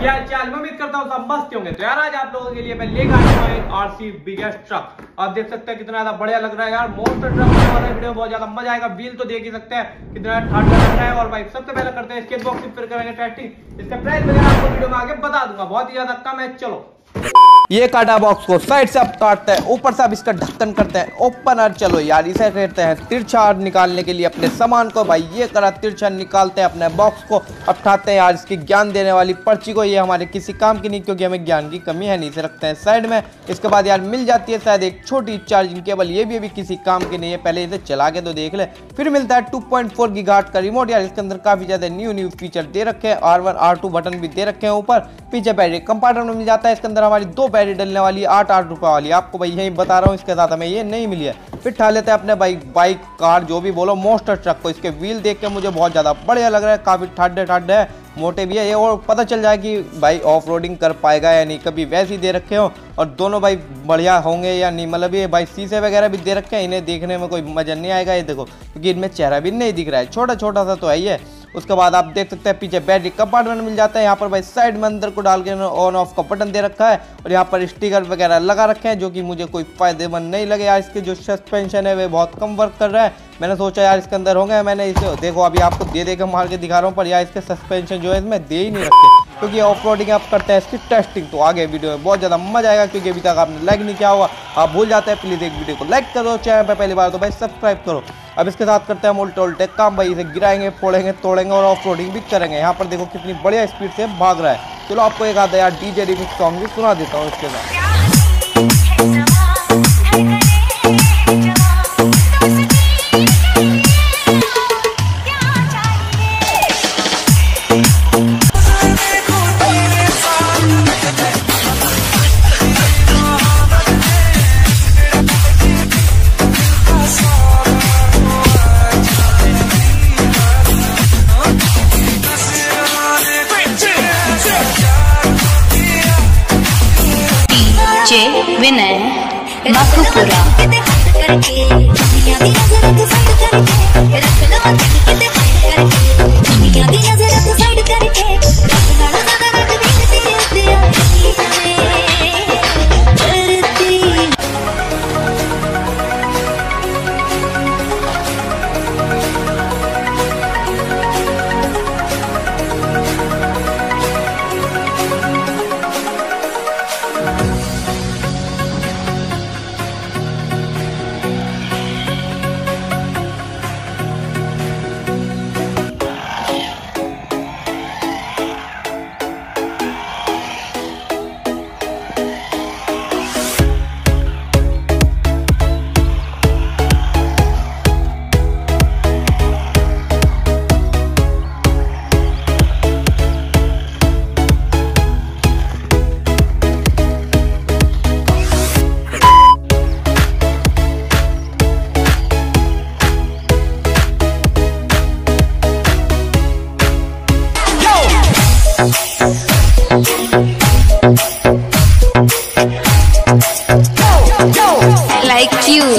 क्या चाल, मैं उम्मीद करता हूँ सब मस्त होंगे। तो यार आज आप लोगों के लिए मैं लेकर आया हूँ एक RC बिगेस्ट ट्रक। आप देख सकते हैं कितना ज्यादा बढ़िया लग रहा है यार, मोस्टर ट्रक होने वाला वीडियो, बहुत ज्यादा मजा आएगा। व्हील तो देख ही सकते हैं कितना ठाट लग रहा है। और भाई सबसे पहले करते हैं इसके बॉक्सिंग, फिर करेंगे टेस्टिंग। इसका प्राइस वगैरह आपको वीडियो में आगे बता दूंगा, बहुत ही ज्यादा कम है। चलो ये काटा बॉक्स को साइड से आप काटते हैं, ऊपर से आप इसका ढक्कन करते हैं ओपनर। चलो यार इसे कहते हैं तिरछा निकालने के लिए अपने सामान को। भाई ये करा तिरछा, निकालते हैं अपने बॉक्स को। उठाते हैं यार इसकी ज्ञान देने वाली पर्ची को, ये हमारे किसी काम की नहीं क्योंकि हमें ज्ञान की कमी है नहीं। इसे रखते हैं साइड में। इसके बाद यार मिल जाती है शायद एक छोटी चार्जिंग केबल, ये भी अभी किसी काम की नहीं है, पहले इसे चला के तो देख ले। फिर मिलता है 2.4 GHz का रिमोट। यार इसके अंदर काफ़ी ज़्यादा न्यू फीचर दे रखे हैं, R1 R2 बटन भी दे रखे हैं ऊपर। पीछे बैटरी कंपार्टमेंट मिल जाता है, इसके अंदर हमारी 2 बैटरी डलने वाली 8 रुपये वाली, आपको भाई यही बता रहा हूँ, इसके साथ हमें ये नहीं मिली है। फिर ठा लेते हैं अपने बाइक कार जो भी बोलो मोस्टर ट्रक को। इसके व्हील देख के मुझे बहुत ज़्यादा बढ़िया लग रहा है, काफ़ी ठाडे है, मोटे भी है ये, और पता चल जाए कि भाई ऑफ रोडिंग कर पाएगा या नहीं, कभी वैसे ही दे रखे हो। और दोनों भाई बढ़िया होंगे या नहीं, मतलब ये भाई शीशे वगैरह भी दे रखे हैं, इन्हें देखने में कोई मज़ा नहीं आएगा ये देखो, क्योंकि इनमें चेहरा भी नहीं दिख रहा है, छोटा छोटा सा तो है ये। उसके बाद आप देख सकते हैं पीछे बैटरी कंपार्टमेंट मिल जाता है। यहाँ पर भाई साइड में अंदर को डाल के ऑन ऑफ का बटन दे रखा है, और यहाँ पर स्टिकर वगैरह लगा रखे हैं जो कि मुझे कोई फायदेमंद नहीं लगे। यार इसके जो सस्पेंशन है वे बहुत कम वर्क कर रहा है, मैंने सोचा यार इसके अंदर होंगे, मैंने इसे देखो अभी आपको दे के मार के दिखा रहा हूँ, पर यार इसके सस्पेंशन जो है इसमें दे ही नहीं रखे क्योंकि ऑफ रोडिंग आप करते हैं इसकी टेस्टिंग, तो आगे वीडियो में बहुत ज़्यादा मजा आएगा। क्योंकि अभी तक आपने लाइक नहीं किया होगा, आप भूल जाते हैं, प्लीज़ एक वीडियो को लाइक करो, चैनल पर पहली बार तो भाई सब्सक्राइब करो। अब इसके साथ करते हैं हम उल्टे काम, भाई इसे गिराएंगे, फोड़ेंगे, तोड़ेंगे और ऑफ रोडिंग भी करेंगे। यहाँ पर देखो कितनी बढ़िया स्पीड से भाग रहा है। चलो आपको एक आधा यार DJ रिमिक्स सॉन्ग भी सुना देता हूँ इसके साथ।